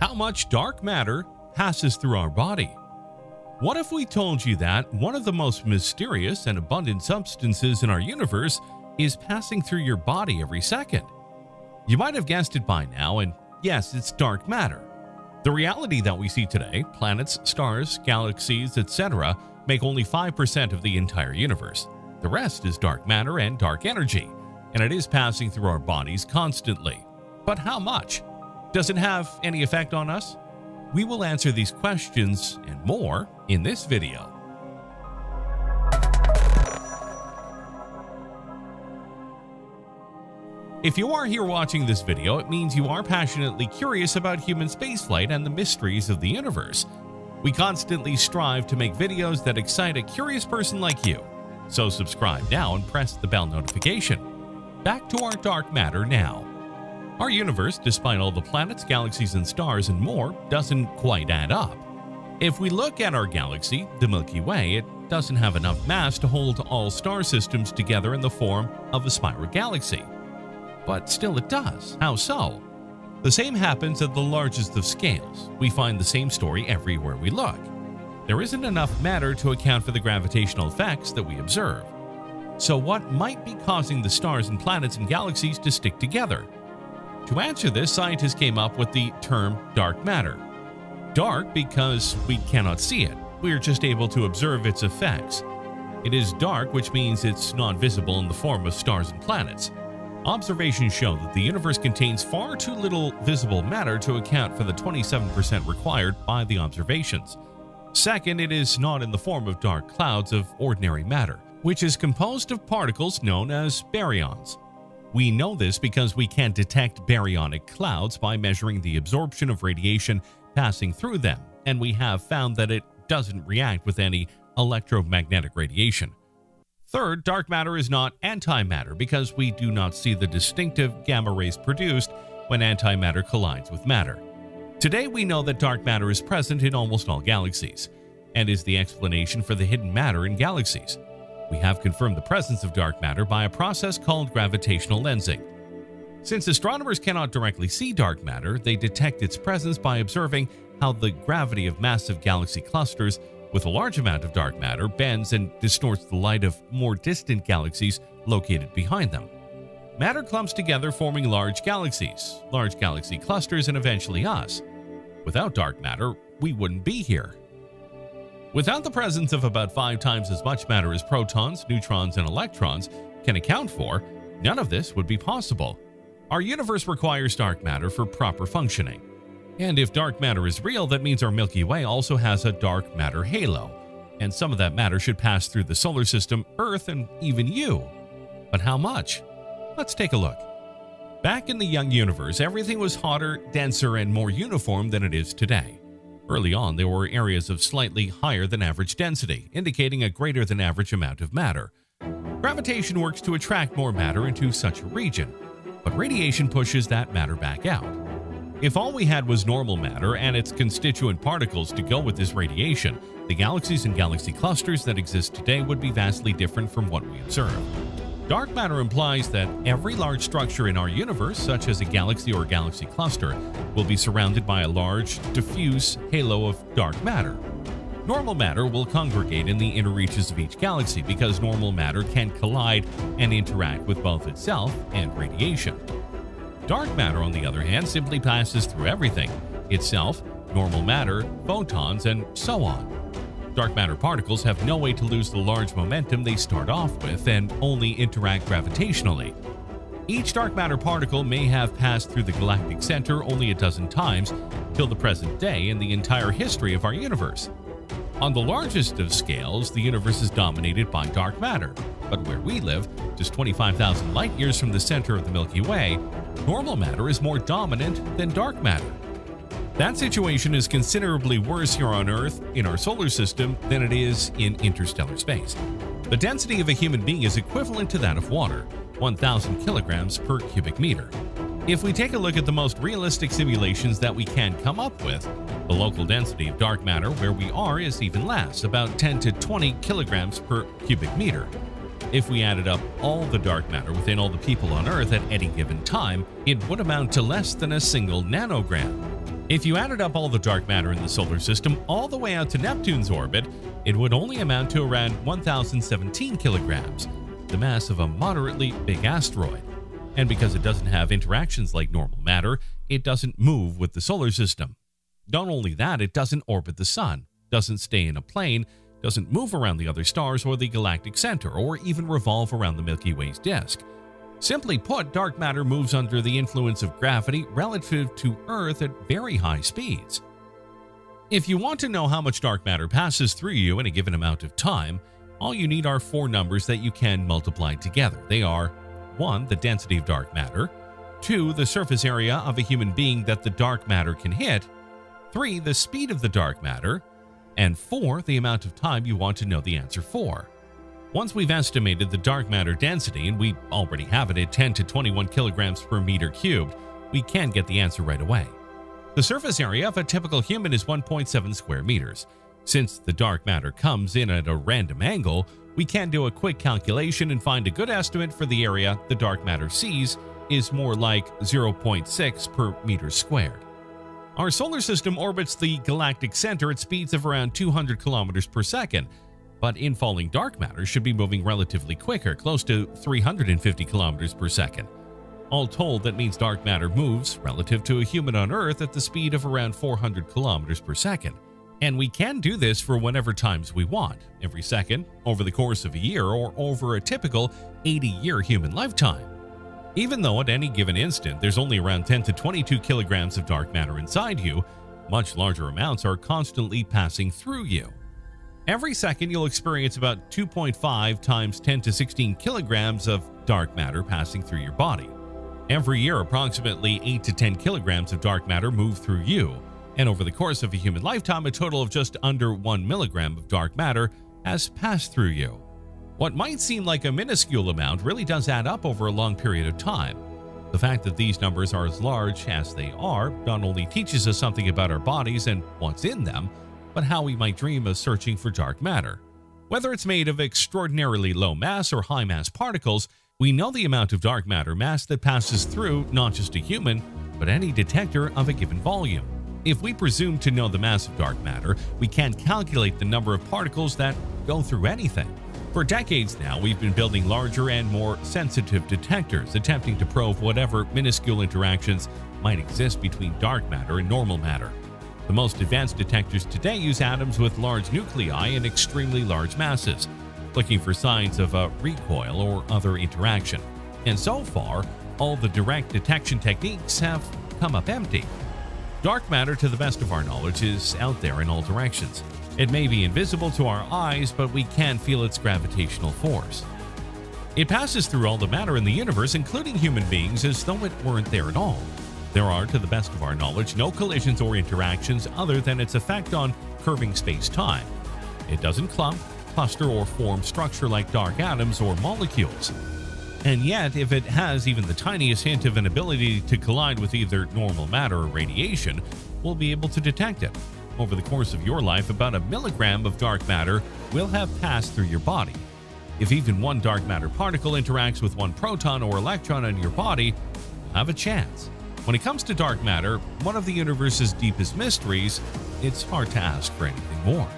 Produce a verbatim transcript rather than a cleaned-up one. how much dark matter passes through our body. What if we told you that one of the most mysterious and abundant substances in our universe is passing through your body every second? You might have guessed it by now, and yes, it's dark matter. The reality that we see today, planets, stars, galaxies, et cetera, make only five percent of the entire universe. The rest is dark matter and dark energy, and it is passing through our bodies constantly. But how much? Does it have any effect on us? We will answer these questions and more in this video. If you are here watching this video, it means you are passionately curious about human spaceflight and the mysteries of the universe. We constantly strive to make videos that excite a curious person like you. So subscribe now and press the bell notification. Back to our dark matter now. Our universe, despite all the planets, galaxies, and stars and more, doesn't quite add up. If we look at our galaxy, the Milky Way, it doesn't have enough mass to hold all star systems together in the form of a spiral galaxy. But still it does. How so? The same happens at the largest of scales. We find the same story everywhere we look. There isn't enough matter to account for the gravitational effects that we observe. So what might be causing the stars and planets and galaxies to stick together? To answer this, scientists came up with the term dark matter. Dark because we cannot see it. We are just able to observe its effects. It is dark, which means it's not visible in the form of stars and planets. Observations show that the universe contains far too little visible matter to account for the twenty-seven percent required by the observations. Second, it is not in the form of dark clouds of ordinary matter, which is composed of particles known as baryons. We know this because we can detect baryonic clouds by measuring the absorption of radiation passing through them, and we have found that it doesn't react with any electromagnetic radiation. Third, dark matter is not antimatter because we do not see the distinctive gamma rays produced when antimatter collides with matter. Today we know that dark matter is present in almost all galaxies and is the explanation for the hidden matter in galaxies. We have confirmed the presence of dark matter by a process called gravitational lensing. Since astronomers cannot directly see dark matter, they detect its presence by observing how the gravity of massive galaxy clusters with a large amount of dark matter bends and distorts the light of more distant galaxies located behind them. Matter clumps together, forming large galaxies, large galaxy clusters, and eventually us. Without dark matter, we wouldn't be here. Without the presence of about five times as much matter as protons, neutrons, and electrons can account for, none of this would be possible. Our universe requires dark matter for proper functioning. And if dark matter is real, that means our Milky Way also has a dark matter halo, and some of that matter should pass through the solar system, Earth, and even you. But how much? Let's take a look. Back in the young universe, everything was hotter, denser, and more uniform than it is today. Early on, there were areas of slightly higher than average density, indicating a greater than average amount of matter. Gravitation works to attract more matter into such a region, but radiation pushes that matter back out. If all we had was normal matter and its constituent particles to go with this radiation, the galaxies and galaxy clusters that exist today would be vastly different from what we observe. Dark matter implies that every large structure in our universe, such as a galaxy or galaxy cluster, will be surrounded by a large, diffuse halo of dark matter. Normal matter will congregate in the inner reaches of each galaxy because normal matter can collide and interact with both itself and radiation. Dark matter, on the other hand, simply passes through everything – itself, normal matter, photons, and so on. Dark matter particles have no way to lose the large momentum they start off with and only interact gravitationally. Each dark matter particle may have passed through the galactic center only a dozen times till the present day in the entire history of our universe. On the largest of scales, the universe is dominated by dark matter. But where we live, just twenty-five thousand light-years from the center of the Milky Way, normal matter is more dominant than dark matter. That situation is considerably worse here on Earth, in our solar system, than it is in interstellar space. The density of a human being is equivalent to that of water, one thousand kilograms per cubic meter. If we take a look at the most realistic simulations that we can come up with, the local density of dark matter where we are is even less, about ten to twenty kilograms per cubic meter. If we added up all the dark matter within all the people on Earth at any given time, it would amount to less than a single nanogram. If you added up all the dark matter in the solar system all the way out to Neptune's orbit, it would only amount to around one thousand seventeen kilograms, the mass of a moderately big asteroid. And because it doesn't have interactions like normal matter, it doesn't move with the solar system. Not only that, it doesn't orbit the sun, doesn't stay in a plane, doesn't move around the other stars or the galactic center, or even revolve around the Milky Way's disk. Simply put, dark matter moves under the influence of gravity relative to Earth at very high speeds. If you want to know how much dark matter passes through you in a given amount of time, all you need are four numbers that you can multiply together. They are one. The density of dark matter, two. The surface area of a human being that the dark matter can hit, three. The speed of the dark matter, and four. The amount of time you want to know the answer for. Once we've estimated the dark matter density, and we already have it at ten to twenty-one kilograms per meter cubed, we can get the answer right away. The surface area of a typical human is one point seven square meters. Since the dark matter comes in at a random angle, we can do a quick calculation and find a good estimate for the area the dark matter sees is more like zero point six per meter squared. Our solar system orbits the galactic center at speeds of around two hundred kilometers per second, but infalling dark matter should be moving relatively quicker, close to three hundred fifty kilometers per second. All told, that means dark matter moves relative to a human on Earth at the speed of around four hundred kilometers per second. And we can do this for whatever times we want, every second, over the course of a year, or over a typical eighty-year human lifetime. Even though at any given instant there's only around ten to twenty-two kilograms of dark matter inside you, much larger amounts are constantly passing through you. Every second, you'll experience about two point five times ten to sixteen kilograms of dark matter passing through your body. Every year, approximately eight to ten kilograms of dark matter move through you, and over the course of a human lifetime, a total of just under one milligram of dark matter has passed through you. What might seem like a minuscule amount really does add up over a long period of time. The fact that these numbers are as large as they are not only teaches us something about our bodies and what's in them, but how we might dream of searching for dark matter. Whether it's made of extraordinarily low mass or high mass particles, we know the amount of dark matter mass that passes through not just a human, but any detector of a given volume. If we presume to know the mass of dark matter, we can calculate the number of particles that go through anything. For decades now, we've been building larger and more sensitive detectors, attempting to probe whatever minuscule interactions might exist between dark matter and normal matter. The most advanced detectors today use atoms with large nuclei and extremely large masses, looking for signs of a recoil or other interaction. And so far, all the direct detection techniques have come up empty. Dark matter, to the best of our knowledge, is out there in all directions. It may be invisible to our eyes, but we can feel its gravitational force. It passes through all the matter in the universe, including human beings, as though it weren't there at all. There are, to the best of our knowledge, no collisions or interactions other than its effect on curving space-time. It doesn't clump, cluster, or form structure like dark atoms or molecules. And yet, if it has even the tiniest hint of an ability to collide with either normal matter or radiation, we'll be able to detect it. Over the course of your life, about a milligram of dark matter will have passed through your body. If even one dark matter particle interacts with one proton or electron in your body, you'll have a chance. When it comes to dark matter, one of the universe's deepest mysteries, it's hard to ask for anything more.